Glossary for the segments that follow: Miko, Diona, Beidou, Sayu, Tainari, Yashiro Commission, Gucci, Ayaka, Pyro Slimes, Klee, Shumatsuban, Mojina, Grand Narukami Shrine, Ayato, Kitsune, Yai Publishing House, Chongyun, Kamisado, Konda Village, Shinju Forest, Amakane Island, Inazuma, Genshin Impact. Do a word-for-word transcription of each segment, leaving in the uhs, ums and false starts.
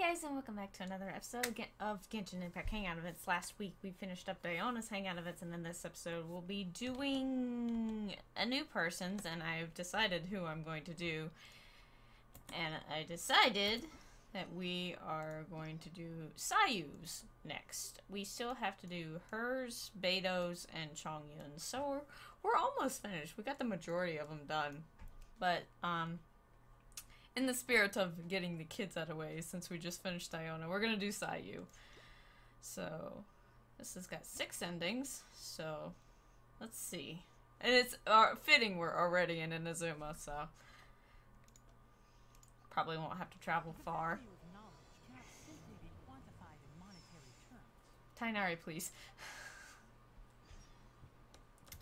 Hi guys, and welcome back to another episode of Genshin Impact Hangout Events. Last week we finished up Diona's Hangout Events, and then this episode we'll be doing a new person's, and I've decided who I'm going to do. And I decided that we are going to do Sayu's next. We still have to do hers, Beidou's, and Chongyun's. So we're, we're almost finished. We got the majority of them done. But, um... in the spirit of getting the kids out of the way, since we just finished Diona, we're gonna do Sayu. So, this has got six endings, so let's see. And it's uh, fitting we're already in Inazuma, so probably won't have to travel far. Tainari, please.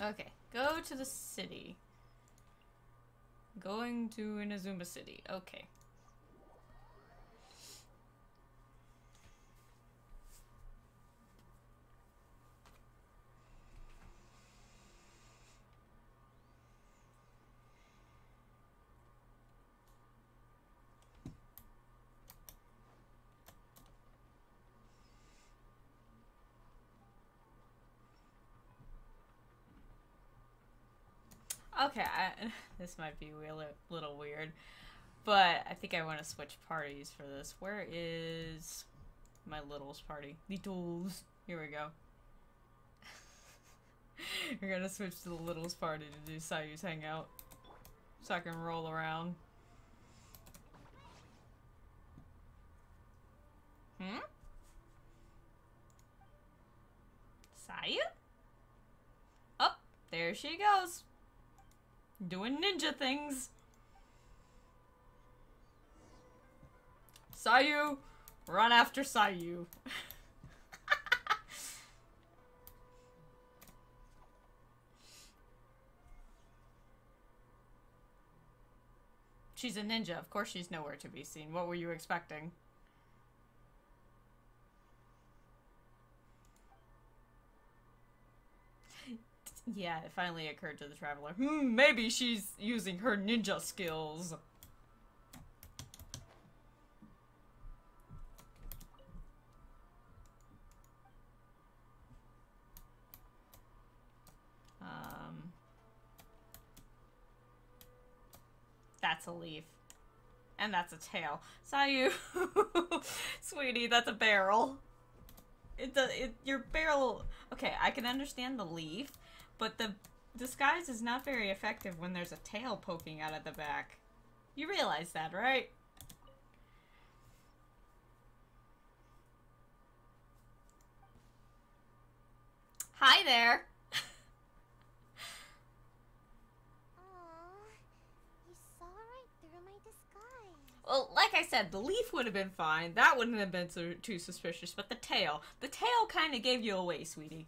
Okay, go to the city. Going to Inazuma City. Okay. Okay, I, this might be a little weird, but I think I want to switch parties for this. Where is my littles party? Littles. Here we go. We're going to switch to the littles party to do Sayu's hangout, so I can roll around. Hmm? Sayu? Oh, there she goes. Doing ninja things. Sayu, run after Sayu. She's a ninja. Of course she's nowhere to be seen. What were you expecting? Yeah, it finally occurred to the traveler. Hmm, maybe she's using her ninja skills. Um, that's a leaf. And that's a tail. Sayu! Sweetie, that's a barrel. It does, it, your barrel... Okay, I can understand the leaf. But the disguise is not very effective when there's a tail poking out of the back. You realize that, right? Hi there! Aww, you saw right through my disguise. Well, like I said, the leaf would have been fine. That wouldn't have been so, too suspicious, but the tail. The tail kind of gave you away, sweetie.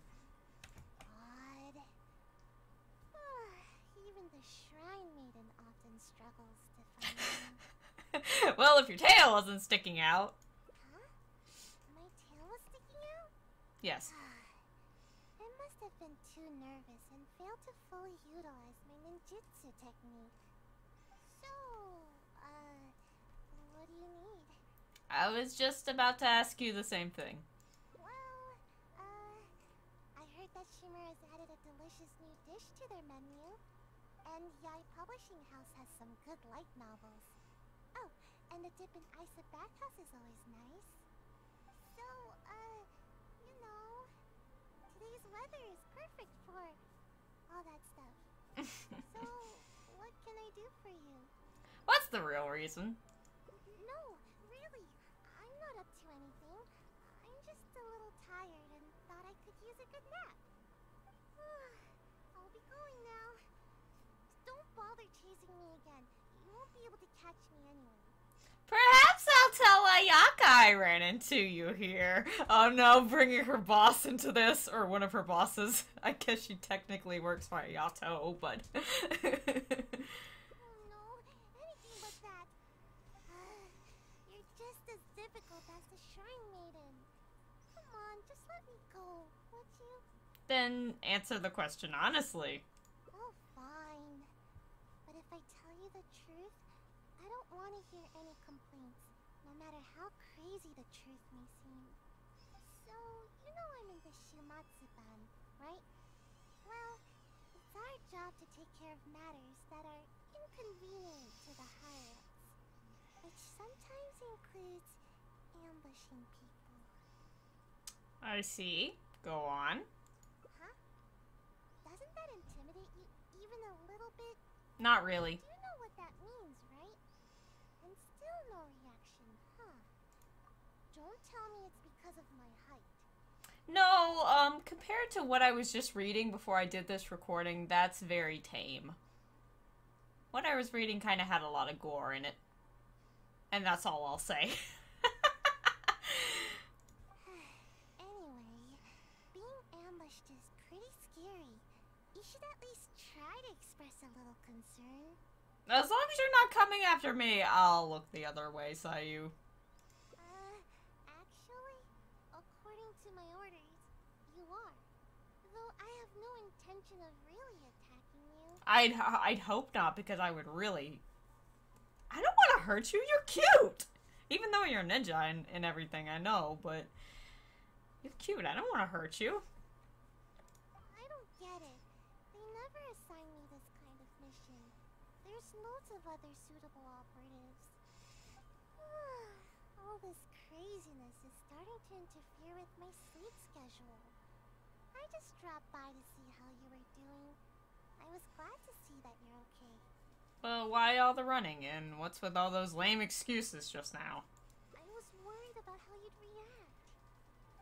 Well, if your tail wasn't sticking out. Huh? My tail was sticking out? Yes. I must have been too nervous and failed to fully utilize my ninjutsu technique. So, uh, what do you need? I was just about to ask you the same thing. Well, uh, I heard that Shimura's added a delicious new dish to their menu. And Yai Publishing House has some good light novels. Oh, and the dip in ice at bathhouse is always nice. So, uh, you know, today's weather is perfect for all that stuff. So, what can I do for you? What's the real reason? No, really, I'm not up to anything. I'm just a little tired and thought I could use a good nap. I'll be going now. Don't bother chasing me again. You won't be able to catch me anyway. Perhaps I'll tell Ayaka I ran into you here. Oh no, bringing her boss into this, or one of her bosses. I guess she technically works for Ayato, but... oh no, anything but that. You're just as difficult as the Shrine Maiden. Come on, just let me go, would you? Then answer the question honestly. Oh, fine. But if I tell you the truth, I don't want to hear any complaints, no matter how crazy the truth may seem. So, you know I'm in the Shumatsuban, right? Well, it's our job to take care of matters that are inconvenient to the higher-ups, which sometimes includes ambushing people. I see. Go on. Huh? Doesn't that intimidate you even a little bit? Not really. You know what that means, right? And still no reaction, huh? Don't tell me it's because of my height. No, um, compared to what I was just reading before I did this recording, that's very tame. What I was reading kind of had a lot of gore in it. And that's all I'll say. Anyway, being ambushed is pretty scary. You should at least try to express a little concern. As long as you're not coming after me, I'll look the other way, Sayu. Uh, actually, according to my orders, you are. Though I have no intention of really attacking you. I'd, I'd hope not, because I would really... I don't want to hurt you, you're cute! Even though you're a ninja and, and everything, I know, but... You're cute, I don't want to hurt you. I don't get it. They never assign me this kind of mission. There's loads of other suitable operatives. All this craziness is starting to interfere with my sleep schedule. I just dropped by to see how you were doing. I was glad to see that you're okay. Well, why all the running, and what's with all those lame excuses just now? I was worried about how you'd react.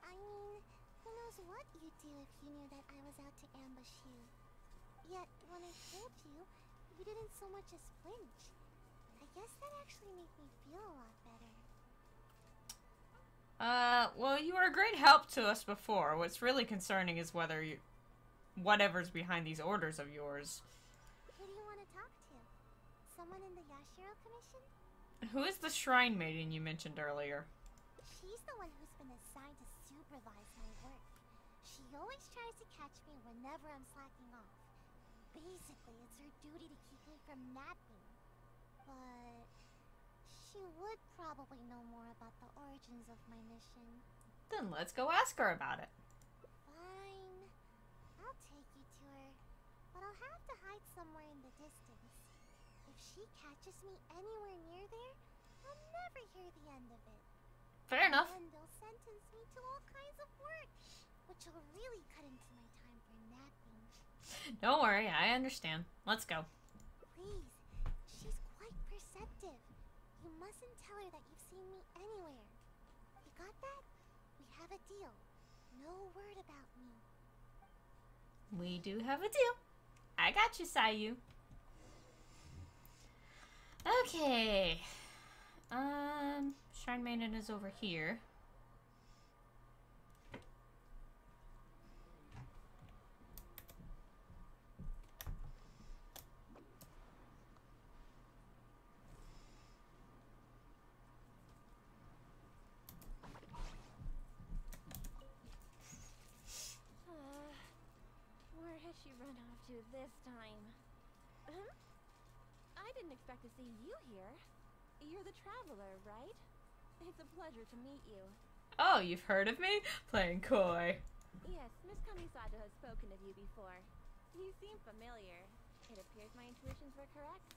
I mean, who knows what you'd do if you knew that I was out to ambush you. Yet, when I told you, you didn't so much as flinch. I guess that actually made me feel a lot better. Uh, well, you were a great help to us before. What's really concerning is whether you... whatever's behind these orders of yours. Who do you want to talk to? Someone in the Yashiro Commission? Who is the shrine maiden you mentioned earlier? She's the one who's been assigned to supervise my work. She always tries to catch me whenever I'm slacking off. Basically, it's her duty to keep me from napping. But... she would probably know more about the origins of my mission. Then let's go ask her about it. Fine. I'll take you to her. But I'll have to hide somewhere in the distance. If she catches me anywhere near there, I'll never hear the end of it. Fair enough. And they'll sentence me to all kinds of work, which will really cut into my time for napping. Don't worry, I understand. Let's go. Please, she's quite perceptive. You mustn't tell her that you've seen me anywhere. You got that? We have a deal. No word about me. We do have a deal. I got you, Sayu. Okay. Um, Shrine Maiden is over here. Uh, where has she run off to this time? Huh? I didn't expect to see you here. You're the traveler, right? It's a pleasure to meet you. Oh, you've heard of me? Playing coy. Yes, Miss Kamisado has spoken of you before. You seem familiar. It appears my intuitions were correct.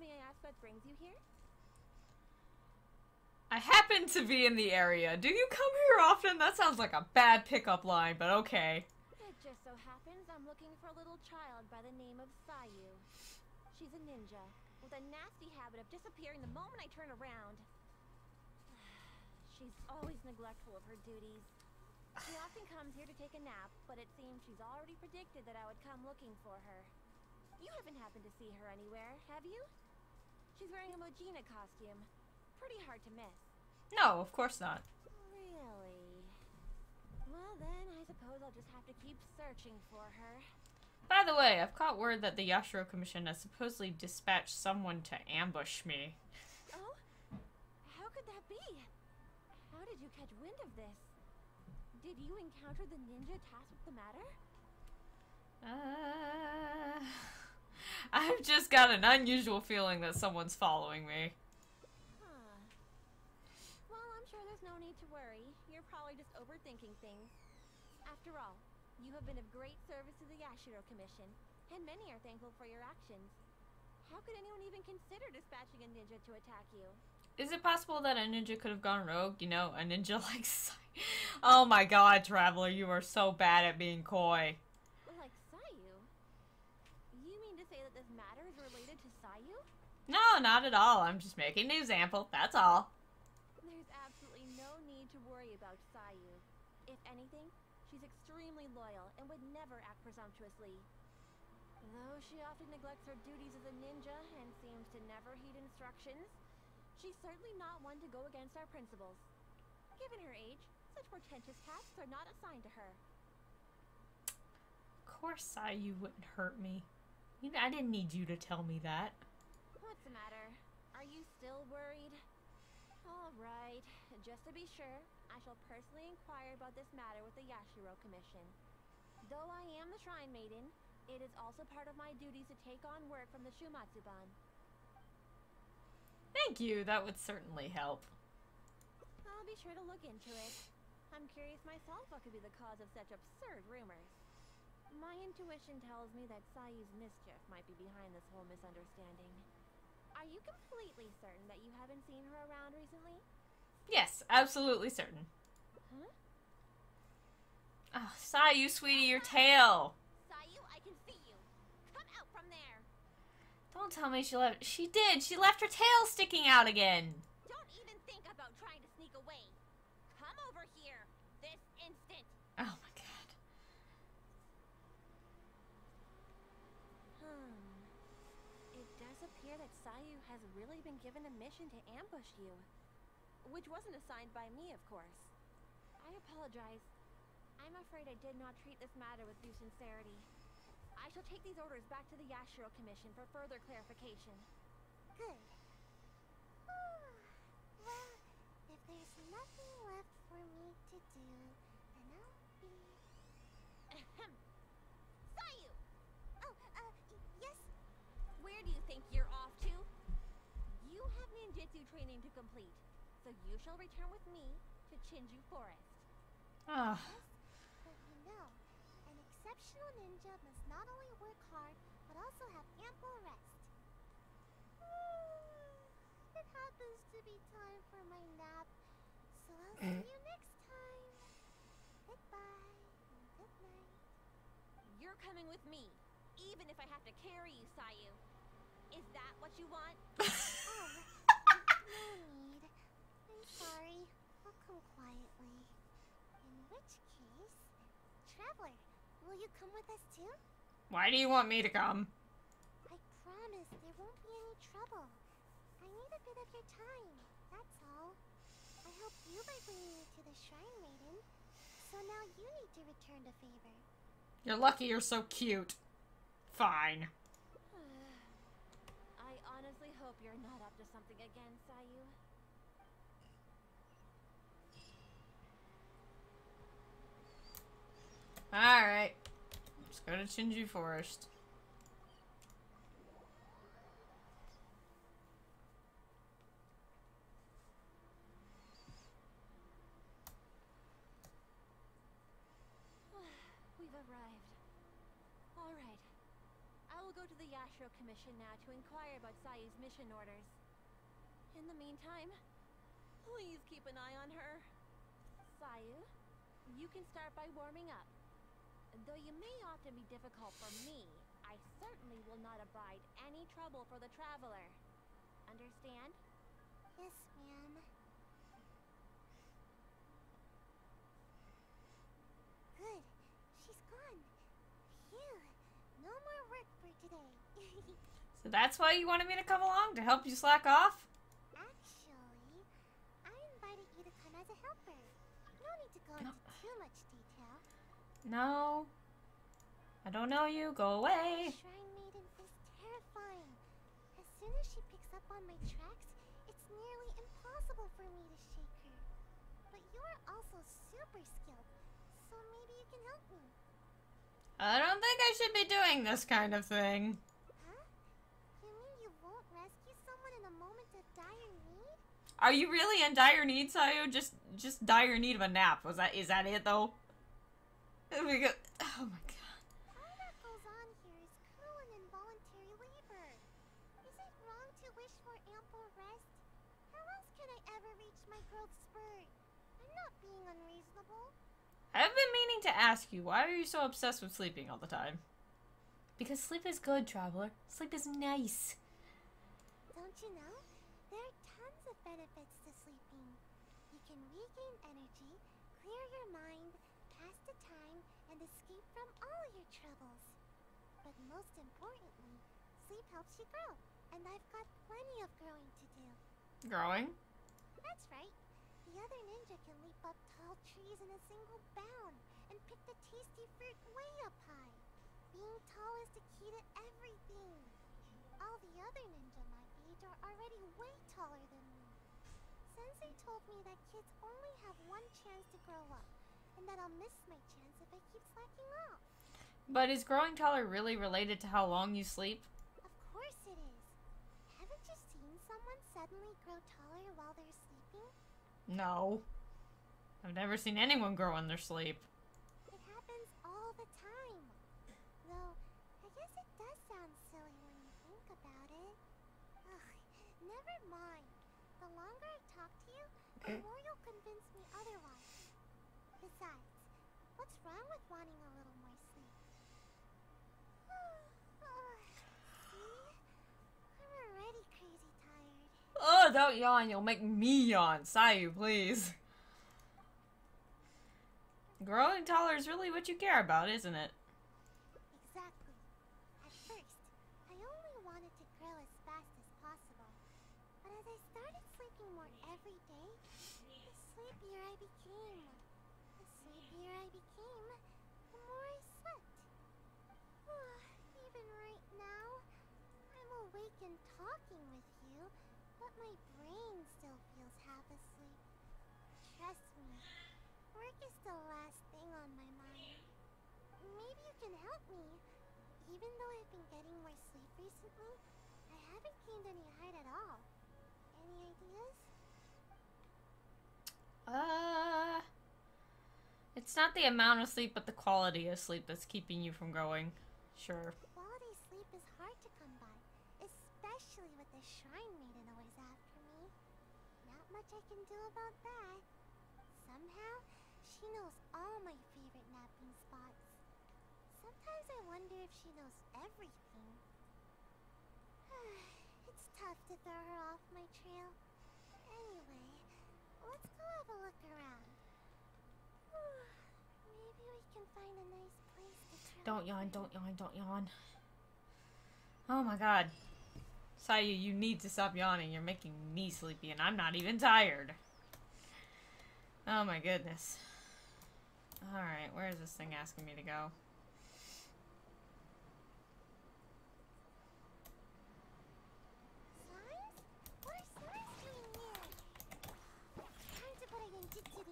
May I ask what brings you here? I happen to be in the area. Do you come here often? That sounds like a bad pickup line, but okay. It just so happens I'm looking for a little child by the name of Sayu. She's a ninja, with a nasty habit of disappearing the moment I turn around. She's always neglectful of her duties. She often comes here to take a nap, but it seems she's already predicted that I would come looking for her. You haven't happened to see her anywhere, have you? She's wearing a Mojina costume. Pretty hard to miss. No, of course not. Really? Well then, I suppose I'll just have to keep searching for her. By the way, I've caught word that the Yashiro Commission has supposedly dispatched someone to ambush me. Oh? How could that be? How did you catch wind of this? Did you encounter the ninja tasked with the matter? Uh, I've just got an unusual feeling that someone's following me. Huh. Well, I'm sure There's no need to worry. You're probably just overthinking things. After all, you have been of great service to the Yashiro Commission, and many are thankful for your actions. How could anyone even consider dispatching a ninja to attack you? Is it possible that a ninja could have gone rogue? You know, a ninja like Sayu. Oh my god, Traveler, you are so bad at being coy. Like Sayu? You mean to say that this matter is related to Sayu? No, not at all. I'm just making an example, that's all. There's absolutely no need to worry about Sayu. If anything, she's extremely loyal and would never act presumptuously. Though she often neglects her duties as a ninja and seems to never heed instructions, she's certainly not one to go against our principles. Given her age, such portentous tasks are not assigned to her. Of course, Sayu wouldn't hurt me. I didn't need you to tell me that. What's the matter? Are you still worried? All right. Just to be sure, I shall personally inquire about this matter with the Yashiro Commission. Though I am the Shrine Maiden, it is also part of my duties to take on work from the Shumatsuban. Thank you, that would certainly help. I'll be sure to look into it. I'm curious myself what could be the cause of such absurd rumors. My intuition tells me that Sayu's mischief might be behind this whole misunderstanding. Are you completely certain that you haven't seen her around recently? Yes, absolutely certain. Huh? Oh, Sayu, sweetie, your tail! Sayu, I can see you! Come out from there! Don't tell me she left- she did! She left her tail sticking out again! Don't even think about trying to sneak away! Come over here! This instant! Oh my god. Hmm. It does appear that Sayu has really been given a mission to ambush you. Which wasn't assigned by me, of course. I apologize. I'm afraid I did not treat this matter with due sincerity. I shall take these orders back to the Yashiro Commission for further clarification. Good. Well, if there's nothing left for me to do, then I'll be... Ahem. Sayu! Oh, uh, yes? Where do you think you're off to? You have ninjutsu training to complete. So you shall return with me to Shinju Forest. Ah. Yes, but you know, an exceptional ninja must not only work hard, but also have ample rest. Mm, it happens to be time for my nap, so I'll see you next time. Goodbye and good night. You're coming with me, even if I have to carry you, Sayu. Is that what you want? Oh, no need. I'm sorry, I'll come quietly. In which case, Traveler, will you come with us too? Why do you want me to come? I promise there won't be any trouble. I need a bit of your time, that's all. I helped you by bringing you to the Shrine Maiden, so now you need to return the favor. You're lucky you're so cute. Fine. I honestly hope you're not up to something again, Sayu. Alright, let's go to Shinju Forest. We've arrived. Alright, I will go to the Yashiro Commission now to inquire about Sayu's mission orders. In the meantime, please keep an eye on her. Sayu, you can start by warming up. Though you may often be difficult for me, I certainly will not abide any trouble for the Traveler. Understand? Yes, ma'am. Good. She's gone. Phew. No more work for today. So that's why you wanted me to come along? To help you slack off? Actually, I invited you to come as a helper. No need to go into too much detail. No. I don't know you. Go away. The Shrine Maiden is terrifying. As soon as she picks up on my tracks, it's nearly impossible for me to shake her. But you are also super skilled, so maybe you can help me. I don't think I should be doing this kind of thing. Huh? You mean you won't rescue someone in a moment of dire need? Are you really in dire need, Sayu? Just, just dire need of a nap. Was that? Is that it though? Oh my god! All that goes on here is cruel and involuntary labor. Is it wrong to wish for ample rest? How else can I ever reach my growth spurt? I'm not being unreasonable. I've been meaning to ask you, why are you so obsessed with sleeping all the time? Because sleep is good, traveler. Sleep is nice. Don't you know? There are tons of benefits to sleeping. You can regain energy, clear your mind, pass the time, and escape from all your troubles. But most importantly, sleep helps you grow. And I've got plenty of growing to do. Growing? That's right. The other ninja can leap up tall trees in a single bound and pick the tasty fruit way up high. Being tall is the key to everything. All the other ninja my age are already way taller than me. Sensei told me that kids only have one chance to grow up, and that I'll miss my chance if I keep slacking off. But is growing taller really related to how long you sleep? Of course it is. Haven't you seen someone suddenly grow taller while they're sleeping? No. I've never seen anyone grow in their sleep. It happens all the time. Though, I guess it does sound silly when you think about it. Ugh, never mind. The longer I talk to you, the more you'll convince me otherwise. Besides, what's wrong with wanting a little more sleep? See? I'm already crazy tired. Oh, don't yawn. You'll make me yawn. Sayu, please. Growing taller is really what you care about, isn't it? Exactly. At first, I only wanted to grow as fast as possible. But as I started sleeping more every day, the sleepier I became. The sleepier I became, the more I slept. Even right now, I'm awake and talking with you. But my brain still feels half asleep. Trust me, work is the last thing on my mind. Maybe you can help me. Even though I've been getting more sleep recently, I haven't gained any height at all. Any ideas? Uh... It's not the amount of sleep, but the quality of sleep that's keeping you from growing. Sure. Quality sleep is hard to come by. Especially with the shrine maiden always after me. Not much I can do about that. Somehow, she knows all my favorite napping spots. Sometimes I wonder if she knows everything. It's tough to throw her off my trail. Anyway, let's go have a look around. Maybe we can find a nice place to travel. Don't yawn, don't yawn, don't yawn. Oh my god. Sayu, you need to stop yawning. You're making me sleepy, and I'm not even tired. Oh my goodness. Alright, where is this thing asking me to go? Slimes? What are slimes doing here? Time to put it into the good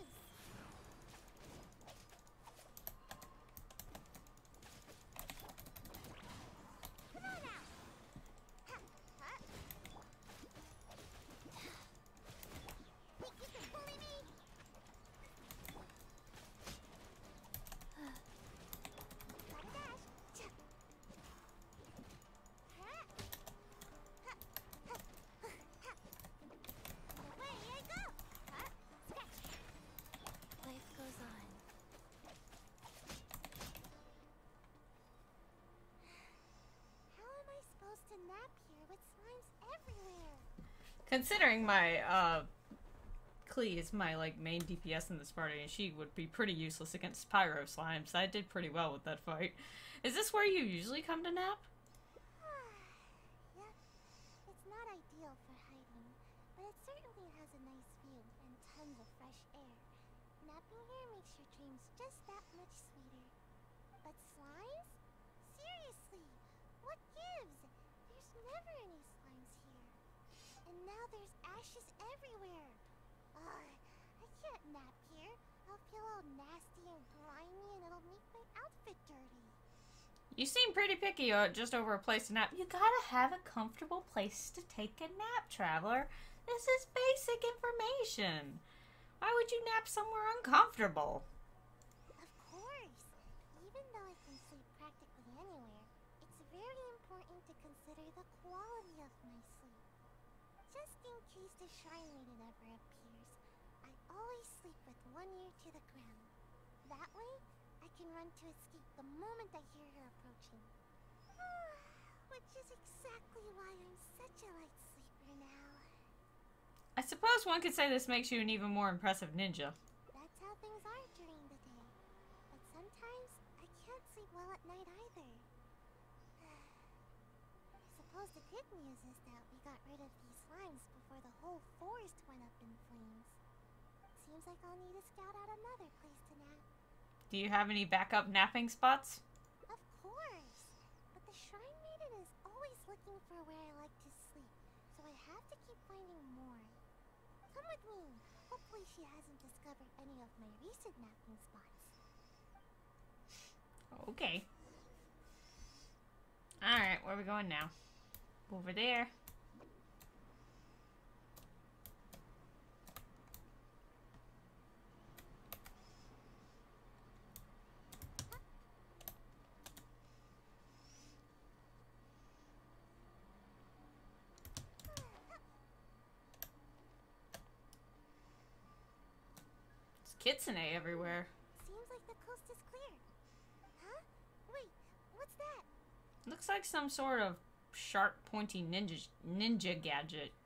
use. Considering my, uh, Klee is my, like, main D P S in this party, and she would be pretty useless against Pyro Slimes. I did pretty well with that fight. Is this where you usually come to nap? Yep. It's not ideal for hiding, but it certainly has a nice view and tons of fresh air. Napping here makes your dreams just that much sweeter. But slimes? Seriously, what gives? There's never any slimes. And now there's ashes everywhere. Ugh, I can't nap here. I'll feel all nasty and grimy and it'll make my outfit dirty. You seem pretty picky uh, just over a place to nap. You gotta have a comfortable place to take a nap, traveler. This is basic information. Why would you nap somewhere uncomfortable? Of course. Even though I can sleep practically anywhere, it's very important to consider the quality of my sleep. Just in case the shrine maiden ever appears, I always sleep with one ear to the ground. That way, I can run to escape the moment I hear her approaching. Which is exactly why I'm such a light sleeper now. I suppose one could say this makes you an even more impressive ninja. That's how things are during the day. But sometimes, I can't sleep well at night either. I suppose the good news is that we got rid of these slimes before the whole forest went up in flames. Seems like I'll need to scout out another place to nap. Do you have any backup napping spots? Of course! But the shrine maiden is always looking for where I like to sleep, so I have to keep finding more. Come with me. Hopefully she hasn't discovered any of my recent napping spots. Okay. Alright, where are we going now? Over there. Kitsune everywhere. Seems like the coast is clear. Huh? Wait, what's that? Looks like some sort of sharp, pointy ninja ninja gadget.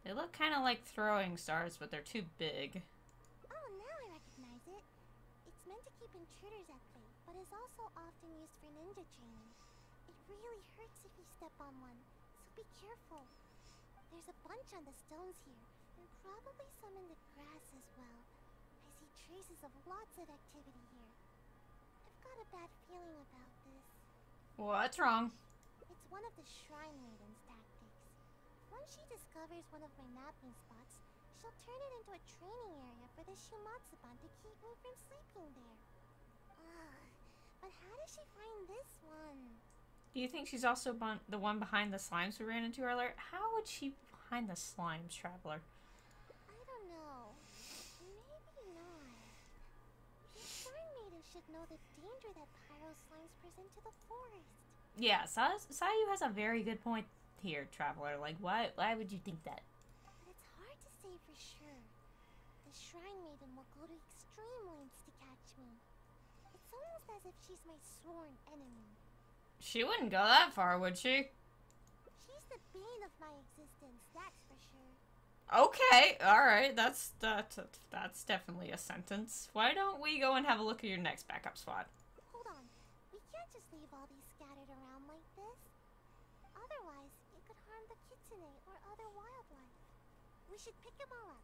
They look kind of like throwing stars, but they're too big. Oh, now I recognize it. It's meant to keep intruders at bay, but is also often used for ninja training. It really hurts if you step on one, so be careful. There's a bunch on the stones here, and probably some in the grass as well. Traces of lots of activity here. I've got a bad feeling about this. What's wrong? It's one of the shrine maiden's tactics. Once she discovers one of my napping spots, she'll turn it into a training area for the Shumatsuban to keep me from sleeping there. Ugh, but how does she find this one? Do you think she's also the one behind the slimes we ran into earlier? How would she be behind the slimes, Traveler? Should know the danger that Pyro Slimes present to the forest. Yeah, Sayu has a very good point here, Traveler. Like, why why would you think that? But it's hard to say for sure. The Shrine Maiden will go to extreme lengths to catch me. It's almost as if she's my sworn enemy. She wouldn't go that far, would she? She's the bane of my existence, that's for sure. Okay, alright, that's, that's, that's definitely a sentence. Why don't we go and have a look at your next backup spot? Hold on, we can't just leave all these scattered around like this. Otherwise, it could harm the kitsune or other wildlife. We should pick them all up.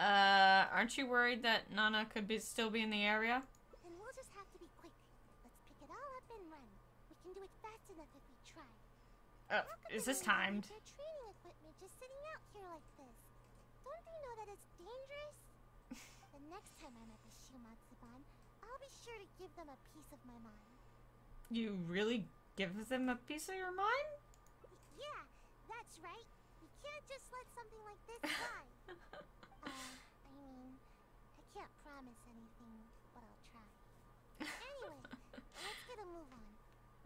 Uh, aren't you worried that Nana could be, still be in the area? Then we'll just have to be quick. Let's pick it all up and run. We can do it fast enough if we try. Uh, is this timed? Training equipment just sitting out here like this. Don't they know that it's dangerous? The next time I'm at the Shumatsuban, I'll be sure to give them a piece of my mind. You really give them a piece of your mind? Yeah, that's right. You can't just let something like this die. uh, I mean, I can't promise anything, but I'll try. Anyway, let's get a move on.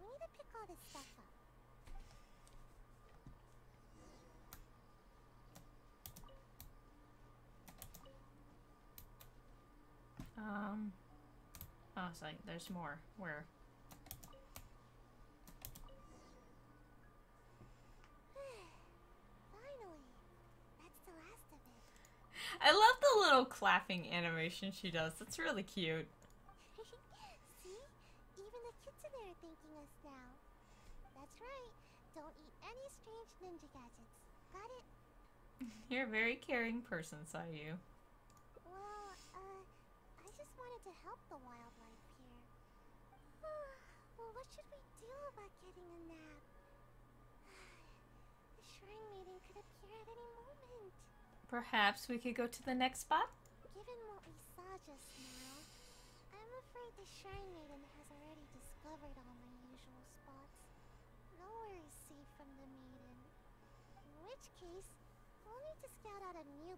We need to pick all this stuff up. Um, oh, it's like, there's more. Where? Finally! That's the last of it. I love the little clapping animation she does. That's really cute. See? Even the kitsune are thanking us now. That's right. Don't eat any strange ninja gadgets. Got it? You're a very caring person, Sayu. Well, uh... I just wanted to help the wildlife here. Well, what should we do about getting a nap? The shrine maiden could appear at any moment. Perhaps we could go to the next spot? Given what we saw just now, I'm afraid the shrine maiden has already discovered all my usual spots. Nowhere is safe from the maiden. Which which case, we'll need to scout out a new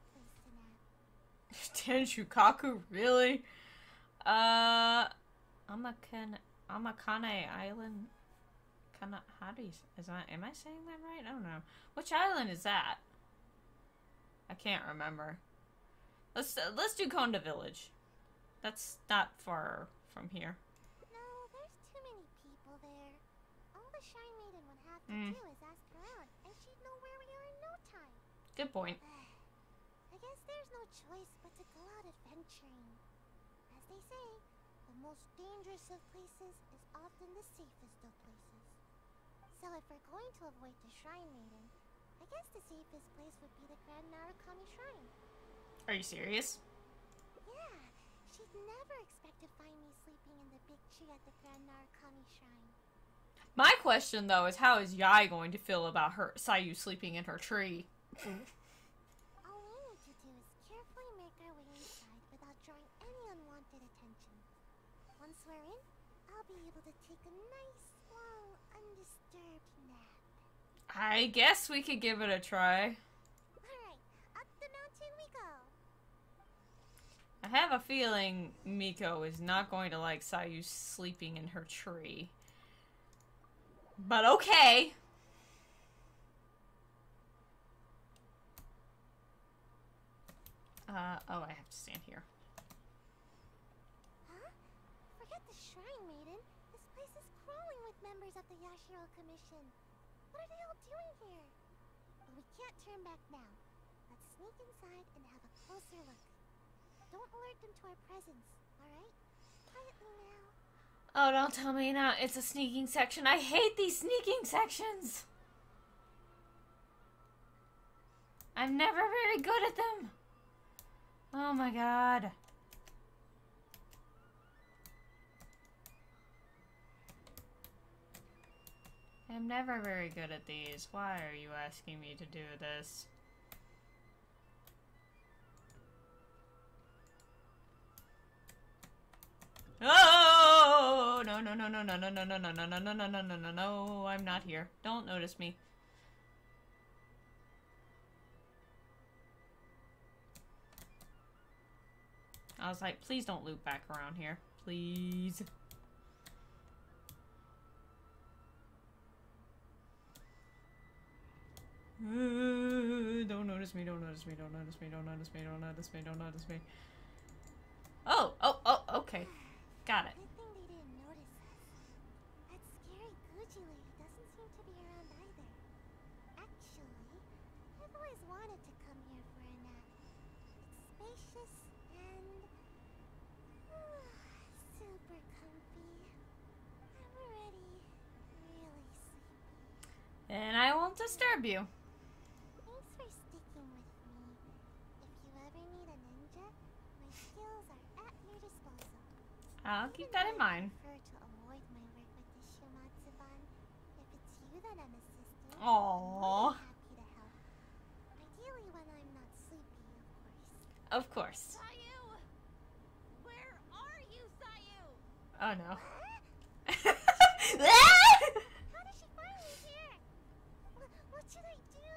place to nap. Shinjukaku, really? Uh, Amakane, Amakane Island. Kana, how do you? Is I, am I saying that right? I don't know. Which island is that? I can't remember. Let's uh, let's do Konda Village. That's not far from here. No, there's too many people there. All the Shrine Maiden would have to mm. do is ask around, and she'd know where we are in no time. Good point. I guess there's no choice but to go out adventuring. As they say, the most dangerous of places is often the safest of places. So if we're going to avoid the Shrine Maiden, I guess the safest place would be the Grand Narukami Shrine. Are you serious? Yeah. She'd never expect to find me sleeping in the big tree at the Grand Narukami Shrine. My question, though, is how is Yai going to feel about her Sayu sleeping in her tree? All we need to do is carefully make our way inside without drawing any unwanted attention. Once we're in, I'll be able to take a nice, long, undisturbed nap. I guess we could give it a try. I have a feeling Miko is not going to like Sayu sleeping in her tree. But okay! Uh, oh, I have to stand here. Huh? Forget the Shrine Maiden. This place is crawling with members of the Yashiro Commission. What are they all doing here? Well, we can't turn back now. Let's sneak inside and have a closer look. Don't alert them to our presence, alright? Quietly now. Oh, don't tell me now. It's a sneaking section. I hate these sneaking sections! I'm never very good at them! Oh my god. I'm never very good at these. Why are you asking me to do this? Oh no no no no no no no no no no no no no no no no no, I'm not here. Don't notice me. I was like, please don't loop back around here. Please. Don't notice me, don't notice me, don't notice me, don't notice me, don't notice me, don't notice me. Oh, oh, oh, okay. Got it. Good thing they didn't notice us. That scary Gucci lady doesn't seem to be around either. Actually, I've always wanted to come here for a nap. It's spacious and oh, super comfy. I'm already really sleepy. And I won't disturb you. Thanks for sticking with me. If you ever need a ninja, my skills are at your disposal. I'll keep that in mind. Aww. Of course. Sayu! Where are you, Sayu? Oh no. How did she find me here? What should I do?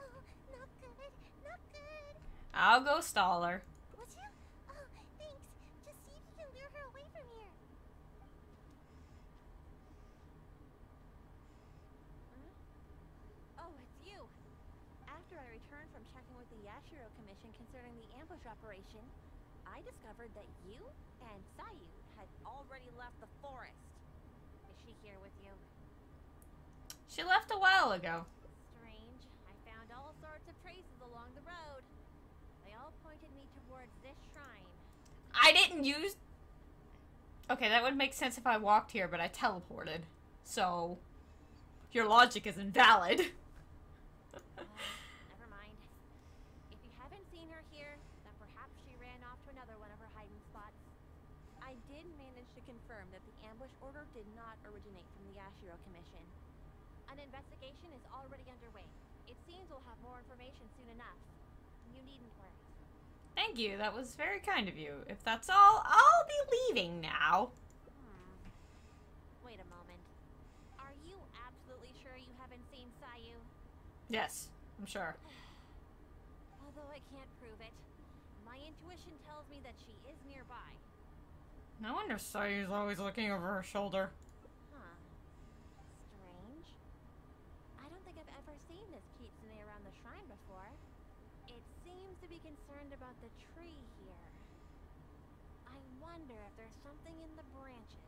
Oh, not good. Not good. I'll go stall her. Concerning the ambush operation, I discovered that you and Sayu had already left the forest. Is she here with you? She left a while ago. Strange. I found all sorts of traces along the road. They all pointed me towards this shrine. I didn't use... Okay, that would make sense if I walked here, but I teleported. So, your logic is invalid. uh... That the ambush order did not originate from the Yashiro Commission. An investigation is already underway. It seems we'll have more information soon enough. You needn't worry. Thank you. That was very kind of you. If that's all, I'll be leaving now. Hmm. Wait a moment. Are you absolutely sure you haven't seen Sayu? Yes. I'm sure. Although I can't prove it, my intuition tells me that she is nearby. No wonder Sayu's always looking over her shoulder. Huh. Strange. I don't think I've ever seen this Kitsune around the shrine before. It seems to be concerned about the tree here. I wonder if there's something in the branches.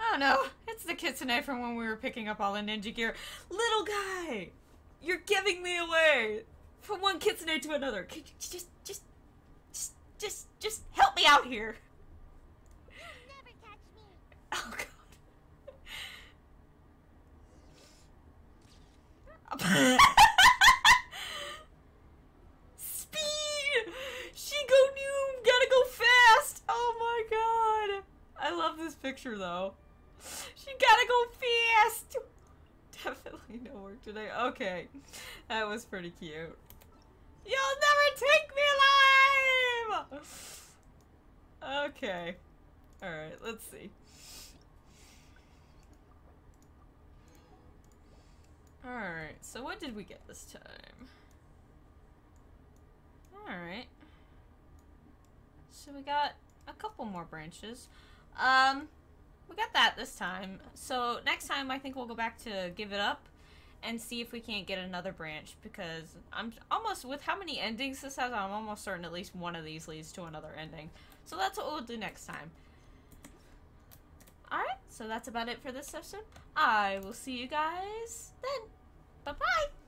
Oh no, it's the Kitsune from when we were picking up all the ninja gear. Little guy! You're giving me away! From one Kitsune to another. Could you just, just, just, just, just help me out here. Never touch me. Oh god. Speed! She go new, gotta go fast! Oh my god. I love this picture though. She gotta go fast! Definitely no work today. Okay. That was pretty cute. You'll never take me alive! Okay. Alright, let's see. Alright, so what did we get this time? Alright. So we got a couple more branches. Um... We got that this time, so next time I think we'll go back to Give It Up and see if we can't get another branch, because I'm almost, with how many endings this has, I'm almost certain at least one of these leads to another ending. So that's what we'll do next time. Alright, so that's about it for this session. I will see you guys then. Bye-bye!